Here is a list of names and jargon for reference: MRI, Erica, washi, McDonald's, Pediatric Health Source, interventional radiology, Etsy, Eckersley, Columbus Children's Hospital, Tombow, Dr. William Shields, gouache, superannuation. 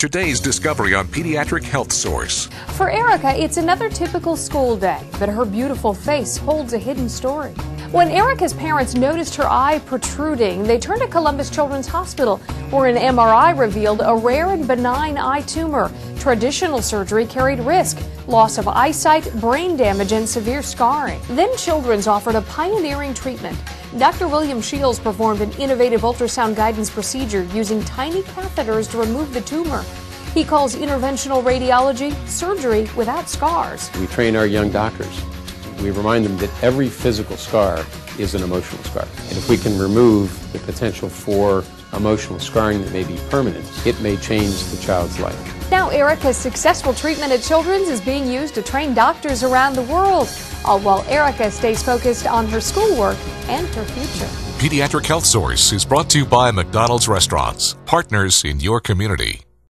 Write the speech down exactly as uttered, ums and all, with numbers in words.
Today's discovery on Pediatric Health Source. For Erica, it's another typical school day, but her beautiful face holds a hidden story. When Erica's parents noticed her eye protruding, they turned to Columbus Children's Hospital, where an M R I revealed a rare and benign eye tumor. Traditional surgery carried risk, loss of eyesight, brain damage, and severe scarring. Then Children's offered a pioneering treatment. Doctor William Shields performed an innovative ultrasound guidance procedure using tiny catheters to remove the tumor. He calls interventional radiology surgery without scars. We train our young doctors. We remind them that every physical scar is an emotional scar. And if we can remove the potential for emotional scarring that may be permanent, it may change the child's life. Now Erica's successful treatment at Children's is being used to train doctors around the world, all while Erica stays focused on her schoolwork and her future. Pediatric Health Source is brought to you by McDonald's Restaurants, partners in your community.